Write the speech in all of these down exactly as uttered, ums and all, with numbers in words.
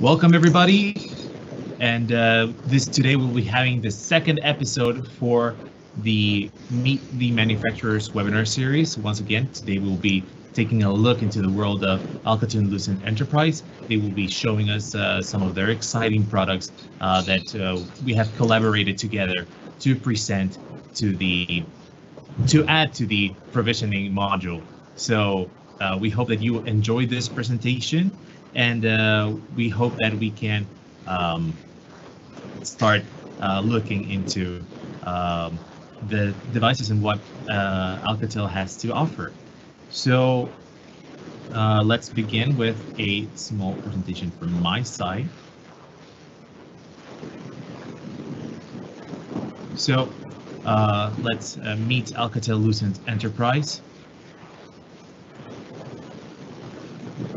Welcome everybody, and uh, this today we'll be having the second episode for the Meet the Manufacturers webinar series. Once again, today we'll be taking a look into the world of Alcatel-Lucent Enterprise. They will be showing us uh, some of their exciting products uh, that uh, we have collaborated together to present to the to add to the provisioning module. So uh, we hope that you enjoy this presentation. And uh, we hope that we can um, start uh, looking into um, the devices and what uh, Alcatel has to offer. So uh, let's begin with a small presentation from my side. So uh, let's uh, meet Alcatel-Lucent Enterprise.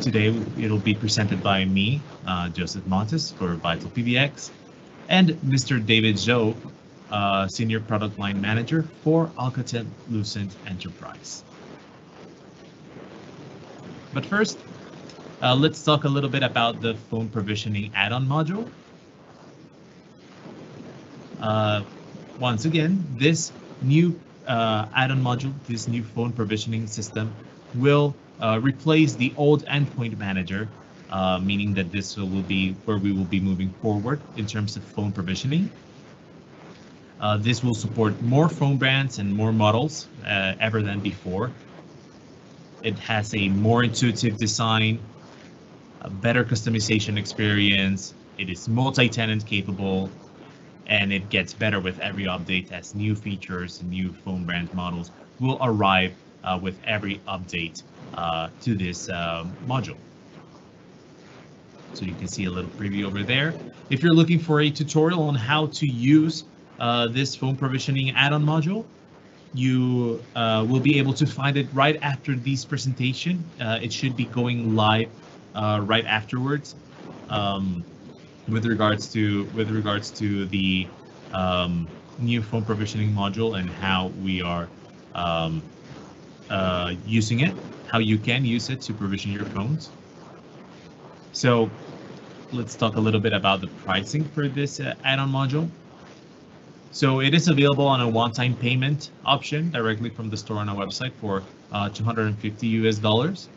Today, it'll be presented by me, uh, Joseph Montes for VitalPBX, and Mister David Zhou, uh, Senior Product Line Manager for Alcatel-Lucent Enterprise. But first, uh, let's talk a little bit about the phone provisioning add-on module. Uh, once again, this new uh, add-on module, this new phone provisioning system will Uh, replace the old endpoint manager, uh, meaning that this will be where we will be moving forward in terms of phone provisioning. Uh, this will support more phone brands and more models uh, ever than before. It has a more intuitive design, a better customization experience. It is multi-tenant capable, and it gets better with every update as new features and new phone brand models will arrive uh, with every update Uh, to this uh, module. So you can see a little preview over there. If you're looking for a tutorial on how to use uh, this phone provisioning add-on module, you uh, will be able to find it right after this presentation. Uh, it should be going live uh, right afterwards um, with regards to with regards to the um, new phone provisioning module and how we are um, uh, using it. How you can use it to provision your phones. So let's talk a little bit about the pricing for this uh, add-on module. So it is available on a one-time payment option directly from the store on our website for uh, two hundred fifty U S dollars.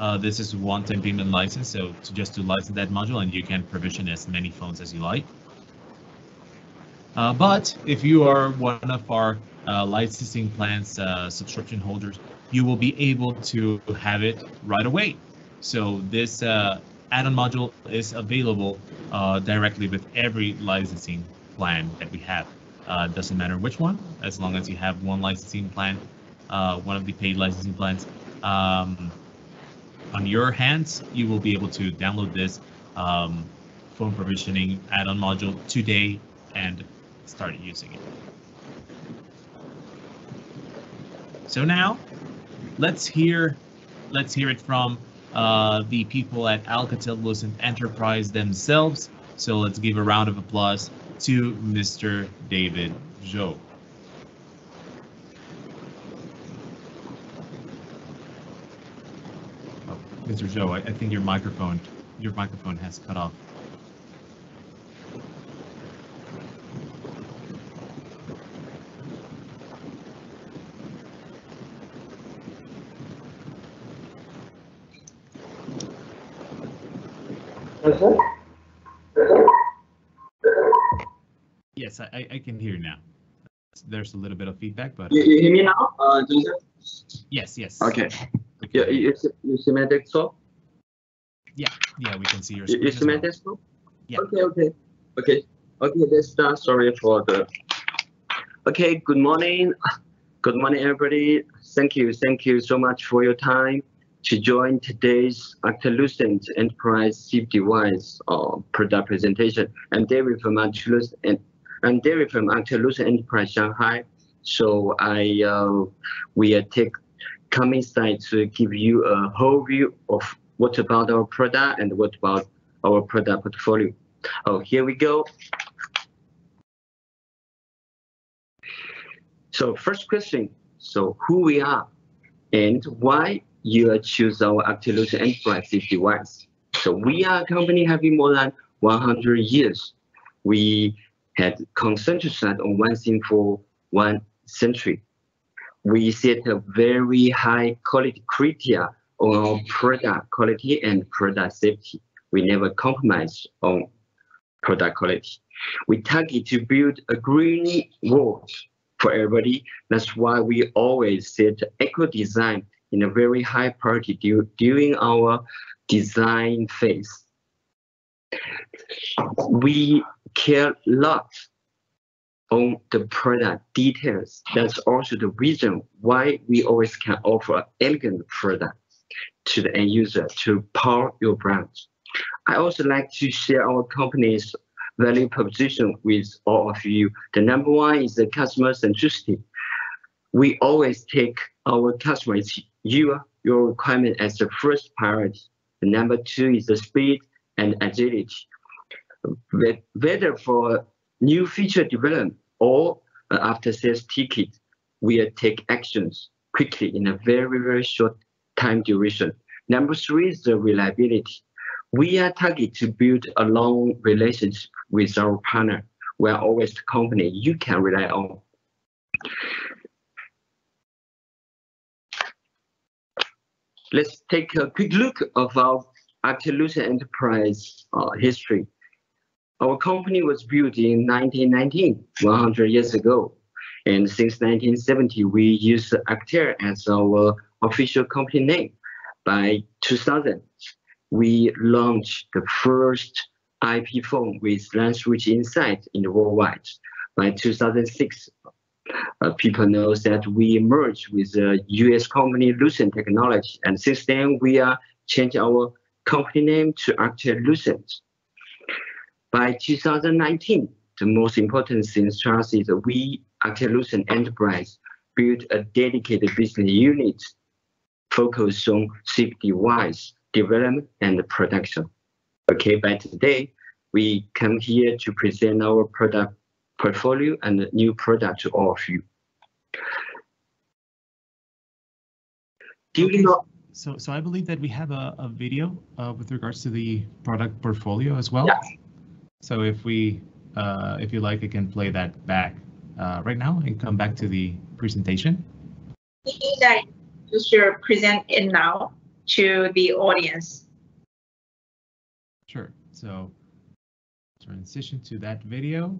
Uh, this is one-time payment license, so to just to license that module, and you can provision as many phones as you like. Uh, but if you are one of our uh, licensing plans uh, subscription holders, you will be able to have it right away. So this uh, add-on module is available uh, directly with every licensing plan that we have. Uh, doesn't matter which one, as long as you have one licensing plan, uh, one of the paid licensing plans. Um, on your hands, you will be able to download this um, phone provisioning add-on module today and start using it. So now, Let's hear, let's hear it from uh, the people at Alcatel-Lucent Enterprise themselves. So let's give a round of applause to Mister David Zhou. Oh, Mister Zhou, I, I think your microphone, your microphone has cut off. Yes, I, I can hear now. There's a little bit of feedback, but you, you hear me now, uh, Joseph? Yes, yes. Okay. Okay. You, you, you see my desktop? Yeah, yeah, we can see your screen. You, you see my desktop? Yeah. Okay, okay, okay, okay. Let's start. Sorry for the. Okay. Good morning. Good morning, everybody. Thank you, thank you so much for your time to join today's Alcatel-Lucent Enterprise S I P device uh, product presentation. I'm David from Alcatel-Lucent and I'm David from Alcatel-Lucent Enterprise Shanghai. So I uh, will take some insight to give you a whole view of what about our product and what about our product portfolio. Oh, here we go. So first question. So who we are and why you choose our Alcatel-Lucent Enterprise device. So we are a company having more than one hundred years. We had concentrated on one thing for one century. We set a very high quality criteria on our product quality and product safety. We never compromise on product quality. We target to build a green world for everybody. That's why we always set eco-design in a very high priority du during our design phase. We care a lot on the product details. That's also the reason why we always can offer an elegant product to the end user to power your brand. I also like to share our company's value proposition with all of you. The number one is the customer centricity. We always take our customers, you, your requirement as the first priority. The number two is the speed and agility. Whether for new feature development or after sales ticket, we take actions quickly in a very, very short time duration. Number three is the reliability. We are targeted to build a long relationship with our partner. We are always the company you can rely on. Let's take a quick look of our Alcatel-Lucent Enterprise uh, history. Our company was built in nineteen nineteen, one hundred years ago. And since nineteen seventy, we used Alcatel as our official company name. By two thousand, we launched the first I P phone with LAN switch inside in the worldwide. By two thousand six, uh, people know that we merged with the U S company Lucent Technology, and since then we are changed our company name to Alcatel-Lucent. By two thousand nineteen, the most important thing to us is that we, Alcatel-Lucent Enterprise, built a dedicated business unit focused on S I P device development and production. Okay, by today, we come here to present our product portfolio and the new product to all of you. Do okay, you know? So, so I believe that we have a, a video uh, with regards to the product portfolio as well. Yes. So if we, uh, if you like, I can play that back uh, right now and come back to the presentation. We need that you should present it now to the audience. Sure. So transition to that video.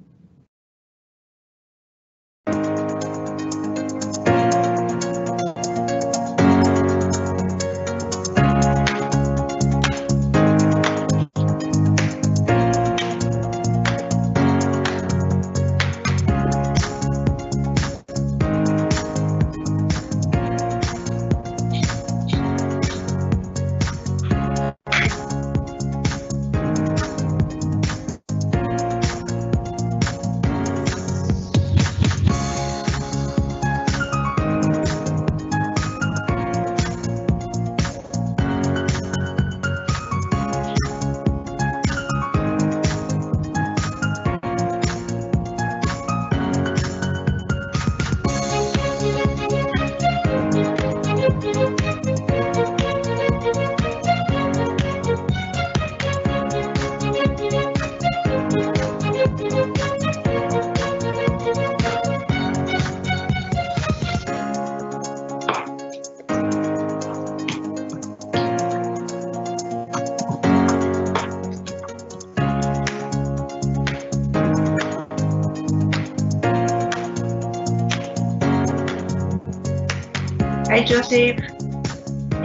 Joseph,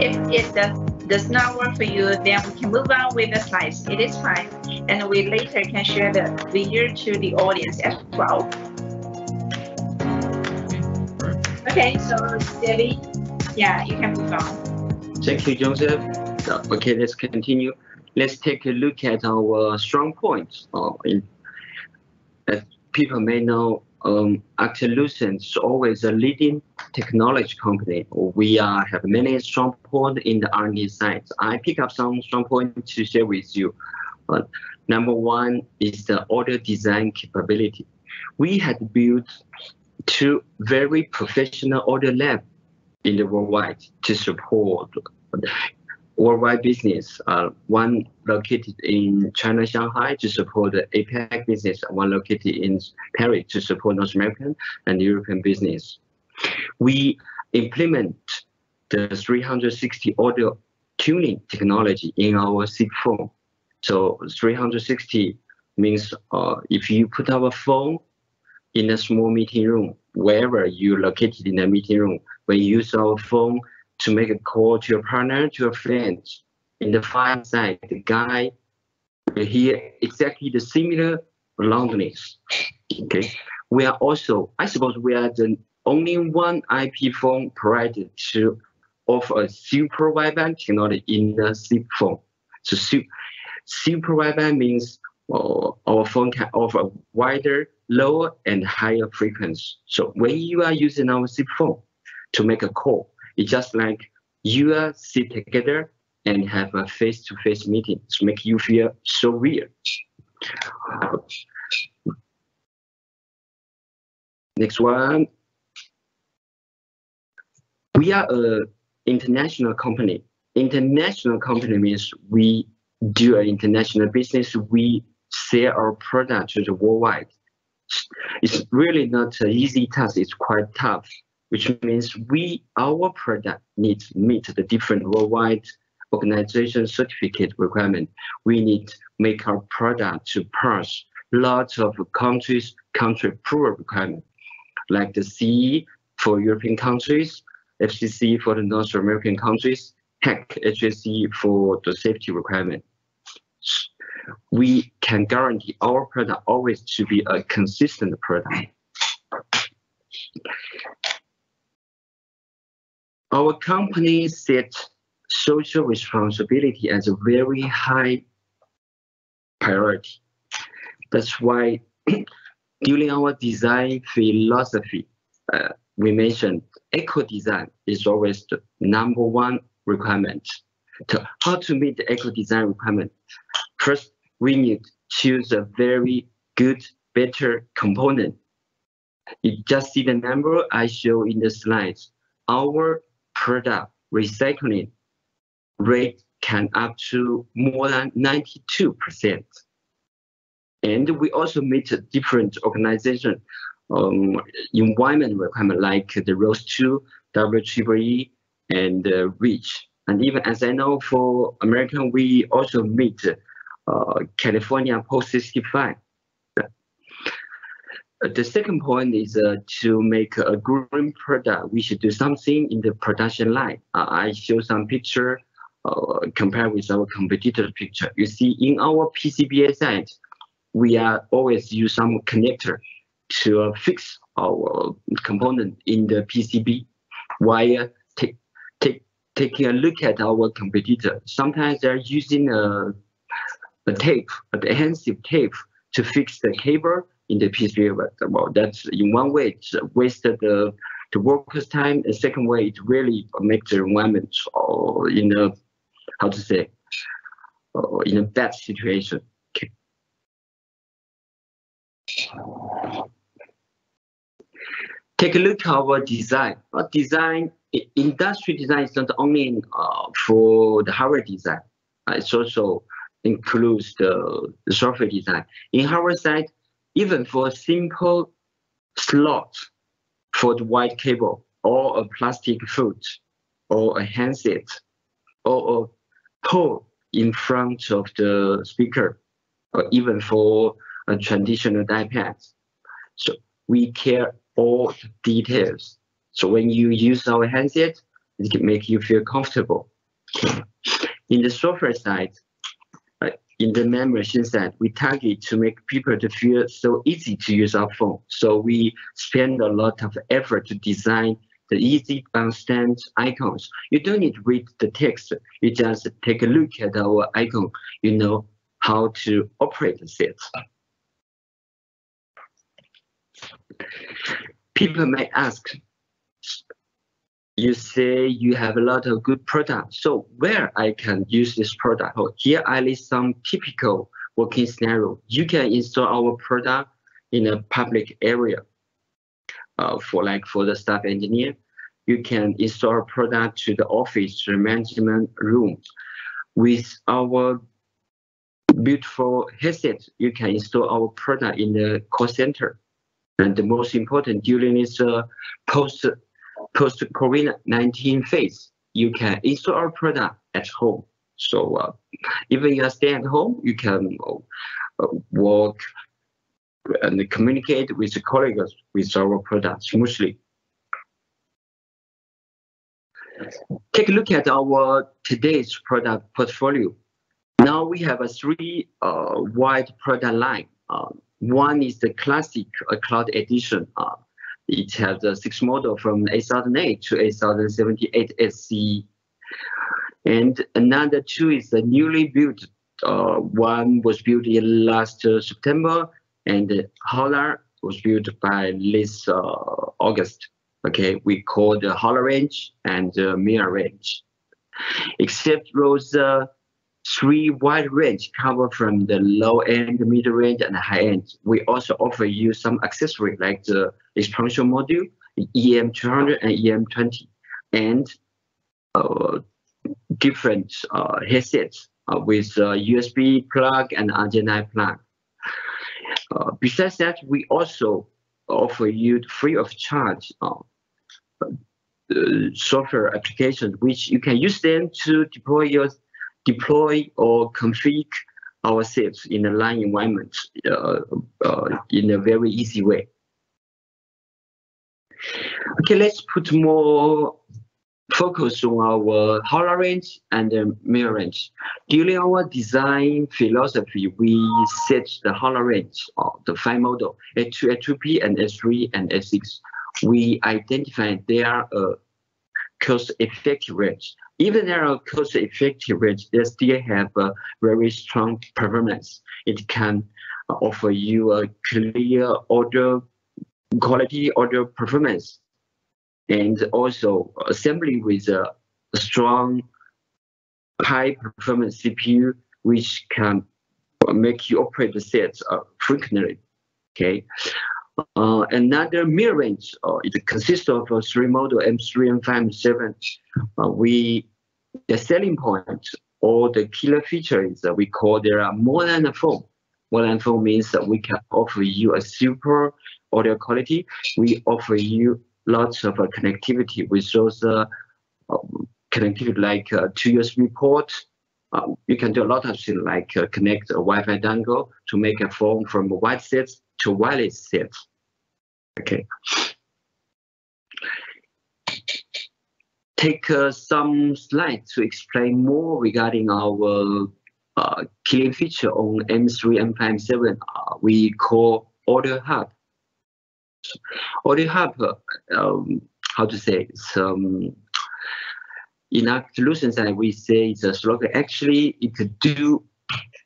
if it does, does not work for you, then we can move on with the slides. It is fine. And we later can share the video to the audience as well. Okay, so Debbie, yeah, you can move on. Thank you, Joseph. Okay, let's continue. Let's take a look at our strong points. Uh, as people may know, Um, Alcatel-Lucent is always a leading technology company. We uh, have many strong points in the R and D side. I pick up some strong points to share with you. Uh, number one is the audio design capability. We had built two very professional audio labs in the worldwide to support worldwide business, uh, one located in China, Shanghai, to support the A PAC business, one located in Paris to support North American and European business. We implement the three sixty audio tuning technology in our S I P phone. So three sixty means uh, if you put our phone in a small meeting room, wherever you're located in a meeting room, when you use our phone to make a call to your partner, to your friends, in the fireside, the guy will hear exactly the similar loudness. Okay. We are also, I suppose, we are the only one I P phone provider to offer a super wideband technology in the S I P phone. So super wideband means well, our phone can offer a wider, lower, and higher frequency. So when you are using our S I P phone to make a call, it's just like you are sit together and have a face-to-face meeting. It's make you feel so weird. Next one. We are an international company. International company means we do an international business. We sell our product to the worldwide. It's really not an easy task. It's quite tough, which means we, our product needs meet the different worldwide organization certificate requirement. We need to make our product to pass lots of countries, country approval requirement, like the C E for European countries, F C C for the North American countries, H E C, H S C for the safety requirement. We can guarantee our product always to be a consistent product. Our company sets social responsibility as a very high priority. That's why during our design philosophy, uh, we mentioned eco-design is always the number one requirement. So how to meet the eco-design requirement? First, we need to choose a very good, better component. You just see the number I show in the slides. Our product recycling rate can up to more than ninety-two percent. And we also meet a different organization um, environment requirement like the ROSE two, W E E E, and uh, REACH. And even as I know for American, we also meet uh, California Post sixty-five. The second point is uh, to make a green product. We should do something in the production line. Uh, I show some picture uh, compared with our competitor picture. You see, in our P C B A side, we are always use some connector to uh, fix our component in the P C B. While take, take, taking a look at our competitor, sometimes they're using a, a tape, an adhesive tape, to fix the cable in the P C B, but well, that's in one way it's wasted the, the workers' time. The second way, it really makes the environment or in a how to say or in a bad situation. Okay. Take a look at our design. Our design, industry design, is not only in, uh, for the hardware design. Uh, it's also includes the, the software design. In hardware side, even for a simple slot for the white cable, or a plastic foot, or a handset, or a pole in front of the speaker, or even for a traditional iPad. So we care all the details. So when you use our handset, it can make you feel comfortable. In the software side, in the memory side, we target to make people to feel so easy to use our phone. So we spend a lot of effort to design the easy bounce stand icons. You don't need to read the text. You just take a look at our icon. You know how to operate the set. People may ask, you say you have a lot of good products, so where I can use this product? Oh, here I list some typical working scenario. You can install our product in a public area uh, for like for the staff engineer. you can install product to the office management room. With our beautiful headset, you can install our product in the call center. And the most important, during this uh, post, post-COVID nineteen phase, you can install our product at home. So uh, even you are staying at home, you can uh, work and communicate with the colleagues with our product smoothly. Take a look at our today's product portfolio. Now we have a three uh, wide product line. Uh, one is the classic uh, cloud edition. Uh, it has a six model from eight thousand eight to eight thousand seventy-eight S C. And another two is the newly built. Uh, one was built in last uh, September, and the Holler was built by this uh, August. Okay, we call the Holler range and the uh, Mira range. Except those uh, three wide range cover from the low end, middle range, and high end. We also offer you some accessory like the expansion module, E M two hundred and E M twenty, and uh, different uh, headsets uh, with uh, U S B plug and R J nine plug. Uh, besides that, we also offer you free of charge uh, uh, software applications, which you can use them to deploy your deploy or configure ourselves in a line environment uh, uh, in a very easy way. Okay, let's put more focus on our Holler range and the Mira range. During our design philosophy, we set the Holler range, uh, the five model, H two, H two P, and S three, and S six. We identify they are a cost-effective range. Even they are cost-effective range, they still have a very strong performance. It can offer you a clear order quality, order performance, and also assembly with a strong high-performance C P U, which can make you operate the sets uh, frequently. Okay. Uh, another mid-range, uh, it consists of uh, three models, M three, M five, M seven. Uh, we, the selling point or the killer feature is that we call there are more than a phone. More than a phone means that we can offer you a super audio quality. We offer you lots of uh, connectivity with those uh, uh, connectivity like uh, two U S B ports. Uh, you can do a lot of things like uh, connect a Wi-Fi dongle to make a phone from a wide set to wireless set. Okay. Take uh, some slides to explain more regarding our uh, key feature on M three, M five, M seven. Uh, we call Audio Hub. Audio Hub, um, how to say, it's, um, in Alcatel-Lucent side, we say it's a slogan. Actually, it could do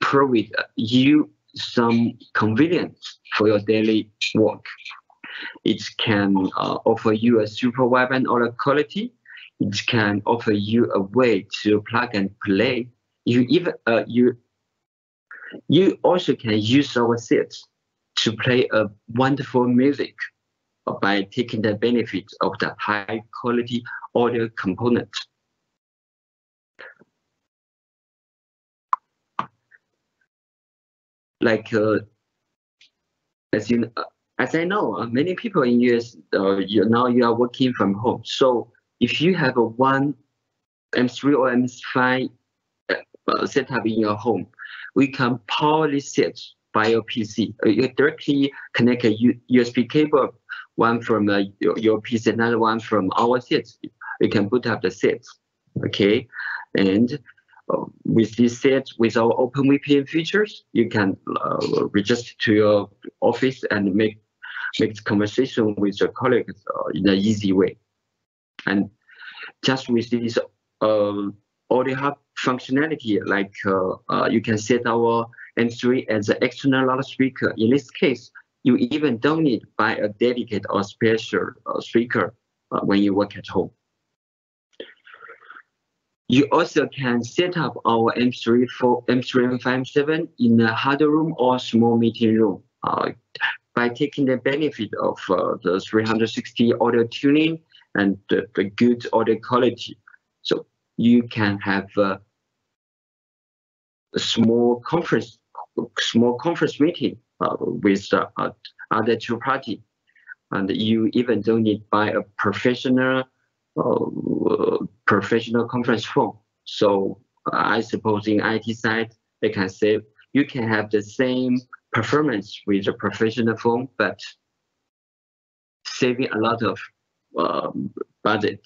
provide you some convenience for your daily work. It can uh, offer you a super vibrant audio quality. It can offer you a way to plug and play. You even uh, you you also can use our sets to play a wonderful music by taking the benefit of the high quality audio component. Like uh, as you uh, as I know, uh, many people in U S uh, you, now you are working from home. So if you have a one M three or M five uh, setup in your home, we can power this set by your P C. You directly connect a U USB cable, one from uh, your, your P C, another one from our set. You can boot up the set, okay? And uh, with this set, with our Open V P N features, you can uh, register to your office and make make conversation with your colleagues uh, in an easy way. And just with this uh, Audio Hub functionality, like uh, uh, you can set our M three as an external loudspeaker. In this case, you even don't need buy a dedicated or special uh, speaker uh, when you work at home. You also can set up our M three for M three and M five, in a huddle room or small meeting room uh, by taking the benefit of uh, the three sixty audio tuning and the, the good audio quality. So you can have uh, a small conference, small conference meeting uh, with uh, other two parties, and you even don't need buy a professional, uh, professional conference phone. So I suppose in I T side, they can say you can have the same performance with a professional phone, but saving a lot of um, budget.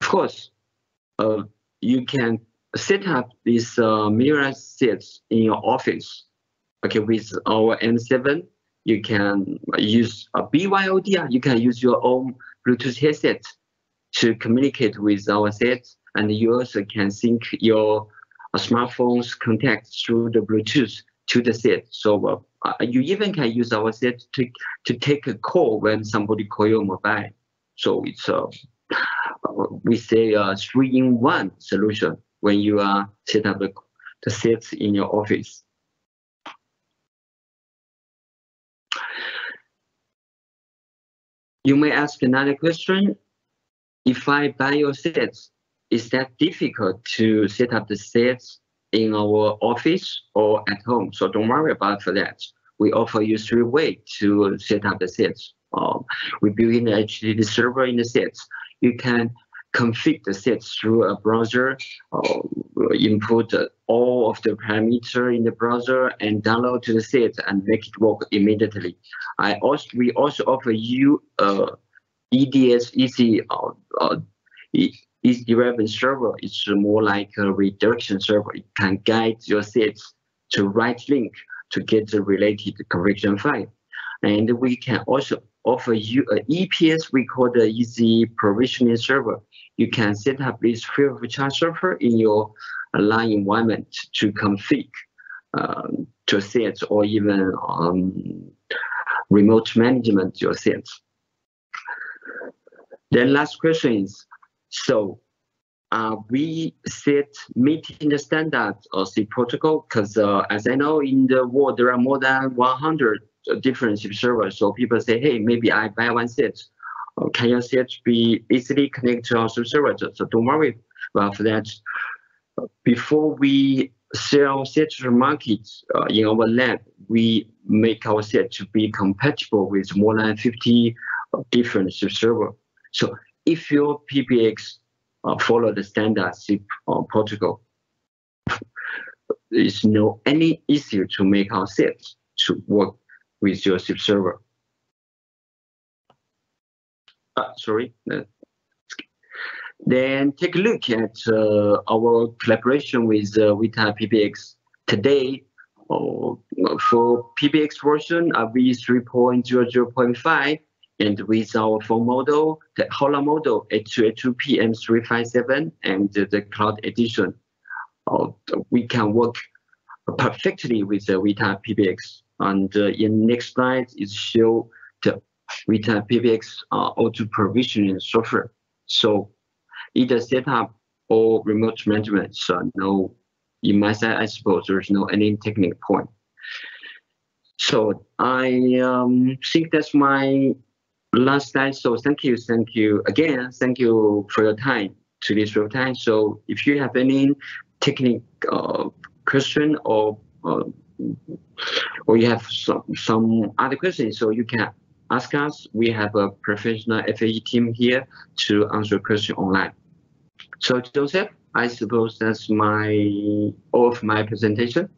Of course, uh, you can set up these uh, mirror seats in your office. Okay, with our M seven, you can use a B Y O D. You can use your own Bluetooth headset to communicate with our set, and you also can sync your uh, smartphone's contacts through the Bluetooth to the set. So uh, you even can use our set to to take a call when somebody call your mobile. So it's uh, we say a three in one solution when you are uh, set up the, the sets in your office. You may ask another question. If I buy your sets, is that difficult to set up the sets in our office or at home? So don't worry about for that. We offer you three ways to set up the sets. Um, we build in the H T T P server in the sets. You can configure the sets through a browser, uh, input all of the parameters in the browser and download to the set and make it work immediately. I also, we also offer you uh, E D S, E C, uh, uh, E C eleven server. It's more like a redirection server. It can guide your sets to right link to get the related correction file. And we can also offer you an E P S, we call the Easy Provisioning Server. You can set up this free of charge server in your line environment to config um, to sets or even um, remote management your sets. Then last question is, so are uh, we set meeting the standard of the protocol? Because uh, as I know in the world, there are more than one hundred different S I P servers. So people say, hey, maybe I buy one set. Uh, can your set be easily connected to our S I P server? So don't worry about that. Before we sell sets to the market uh, in our lab, we make our set to be compatible with more than fifty different S I P servers. So if your P B X uh, follow the standard S I P uh, protocol, it's no any issue to make our set to work with your S I P server. Ah, sorry. Then take a look at uh, our collaboration with uh, VitalPBX today. Oh, for P B X version of V three point zero zero point five, and with our phone model, the HOLA model, H two H two P M three five seven, and the Cloud Edition, uh, we can work perfectly with the VitalPBX. And uh, in next slide, it shows the VitalPBX uh, auto provisioning software. So either setup or remote management. So no, in my side, I suppose there's no any technical point. So I um, think that's my last slide. So thank you, thank you again, thank you for your time to this real time. So if you have any technical uh, question or uh, or you have some some other questions, so you can ask us. We have a professional F A E team here to answer questions online. So Joseph, I suppose that's my all of my presentation.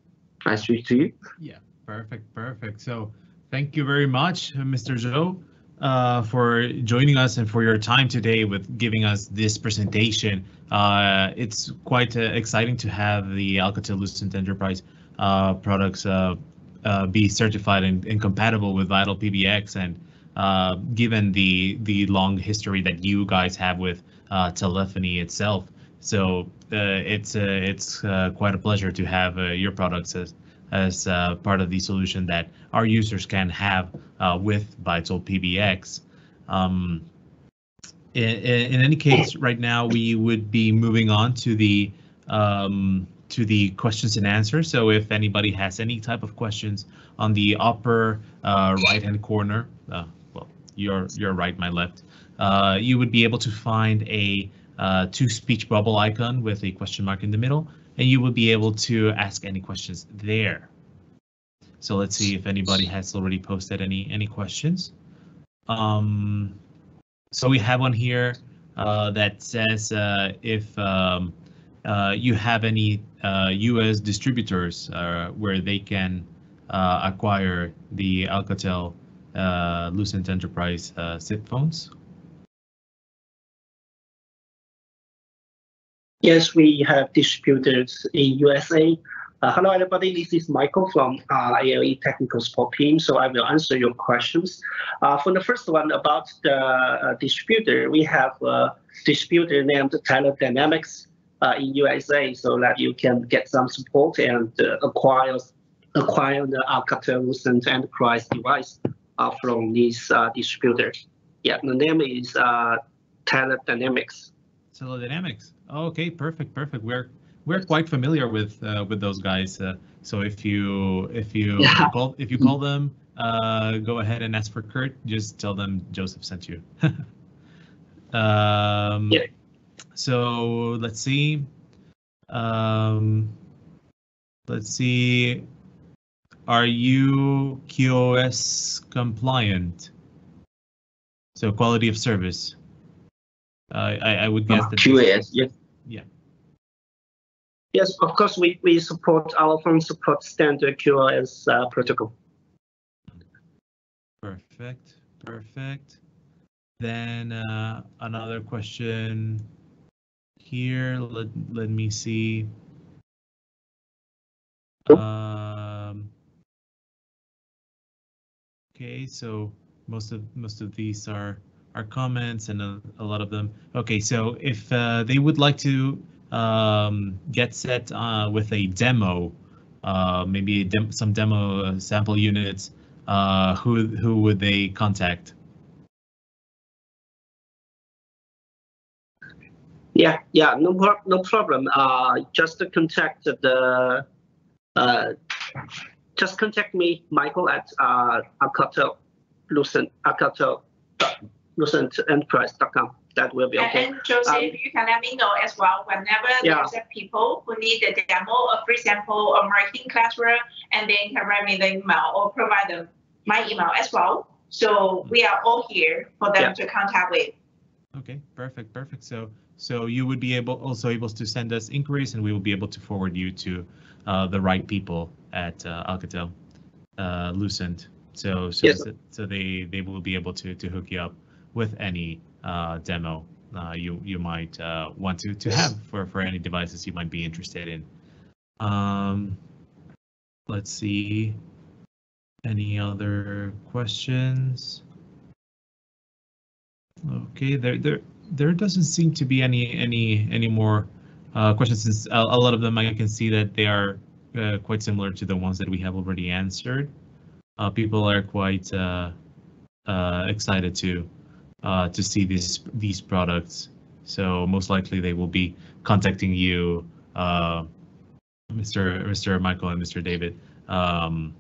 I switch to you. Yeah, perfect, perfect. So thank you very much, Mister Zhou, uh, for joining us and for your time today with giving us this presentation. Uh, it's quite uh, exciting to have the Alcatel-Lucent Enterprise uh, products uh, uh, be certified and, and compatible with VitalPBX, and uh, given the the long history that you guys have with uh, telephony itself. So uh, it's uh, it's uh, quite a pleasure to have uh, your products as as uh, part of the solution that our users can have uh, with VitalPBX. Um, in, in any case, right now we would be moving on to the um, to the questions and answers. So if anybody has any type of questions on the upper uh, right hand corner, uh, well, your, your right, my left, uh, you would be able to find a uh, two speech bubble icon with a question mark in the middle, and you would be able to ask any questions there. So let's see if anybody has already posted any any questions. Um, so we have one here uh, that says uh, if um, uh, you have any uh, U S distributors uh, where they can uh, acquire the Alcatel-Lucent uh, Enterprise uh, S I P phones. Yes, we have distributors in U S A. Uh, hello, everybody. This is Michael from uh, A L E Technical Support Team. So I will answer your questions. Uh, for the first one about the uh, distributor, we have a distributor named Teledynamics uh, in U S A, so that you can get some support and uh, acquire acquire the Alcatel-Lucent Enterprise device uh, from this uh, distributor. Yeah, the name is uh, Teledynamics. Teledynamics. Oh, okay, perfect, perfect. We're We're quite familiar with uh, with those guys, uh, so if you if you yeah. call if you call them, uh, go ahead and ask for Kurt. Just tell them Joseph sent you. um, yeah. So let's see, um, let's see. Are you Q O S compliant? So quality of service. Uh, I I would guess uh, that Q O S. Yeah. Yeah. Yes, of course, we, we support our phone support standard Q O S uh, protocol. Perfect, perfect. Then uh, another question here. Let, let me see. Um, okay, so most of most of these are, are comments and a, a lot of them. Okay, so if uh, they would like to Um, get set uh, with a demo, uh, maybe dem some demo sample units. Uh, who who would they contact? Yeah, yeah, no pro no problem. Uh, just contact the uh, just contact me, Michael at uh, Alcatel-Lucent Alcatel-Lucent Enterprise dot com. That will be okay. And Joseph, um, you can let me know as well whenever yeah. there's a people who need a demo, a free sample, or marketing classroom, and then you can write me the email or provide them my email as well. So we are all here for them yeah. to contact with. Okay, perfect, perfect. So, so you would be able also able to send us inquiries, and we will be able to forward you to uh, the right people at uh, Alcatel-Lucent. So, so, yes. so, so they they will be able to to hook you up with any uh, demo uh, you you might uh, want to to have for for any devices you might be interested in. Um, let's see, any other questions? Okay, there there there doesn't seem to be any any any more uh, questions, since a, a lot of them I can see that they are uh, quite similar to the ones that we have already answered. Uh, people are quite uh, uh, excited to uh, to see these these products, so most likely they will be contacting you, uh, Mister Mister Michael and Mister David, um,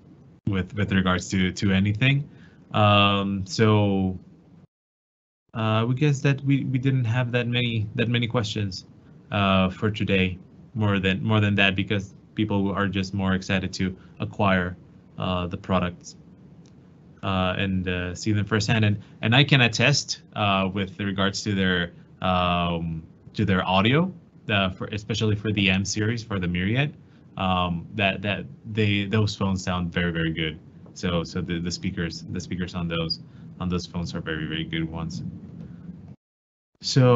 with with regards to to anything. Um, so uh, we guess that we we didn't have that many that many questions uh, for today. More than more than that, because people are just more excited to acquire Uh, the products uh, and uh, see them firsthand, and and I can attest uh, with regards to their um, to their audio, uh, for especially for the M series, for the Myriad, um, that that they those phones sound very very good. So so the the speakers the speakers on those on those phones are very very good ones. So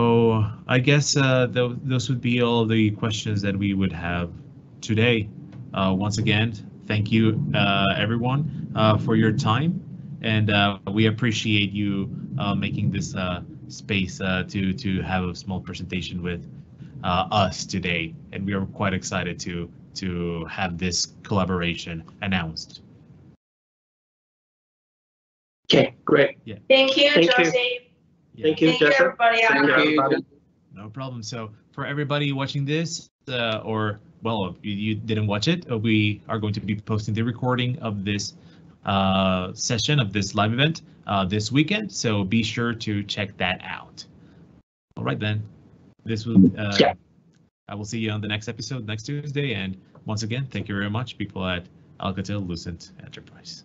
I guess uh, th those would be all the questions that we would have today. Uh, once again, thank you, uh, everyone, uh, for your time, and uh, we appreciate you uh, making this uh, space uh, to to have a small presentation with uh, us today. And we are quite excited to to have this collaboration announced. Okay, great. Yeah. Thank you, Joseph. Thank you, Joseph. Thank you, everybody. No problem. So for everybody watching this, uh, or well, you, you didn't watch it, uh, we are going to be posting the recording of this uh, session of this live event uh, this weekend. So be sure to check that out. All right, then. This will. Uh, yeah. I will see you on the next episode next Tuesday. And once again, thank you very much, people at Alcatel-Lucent Enterprise.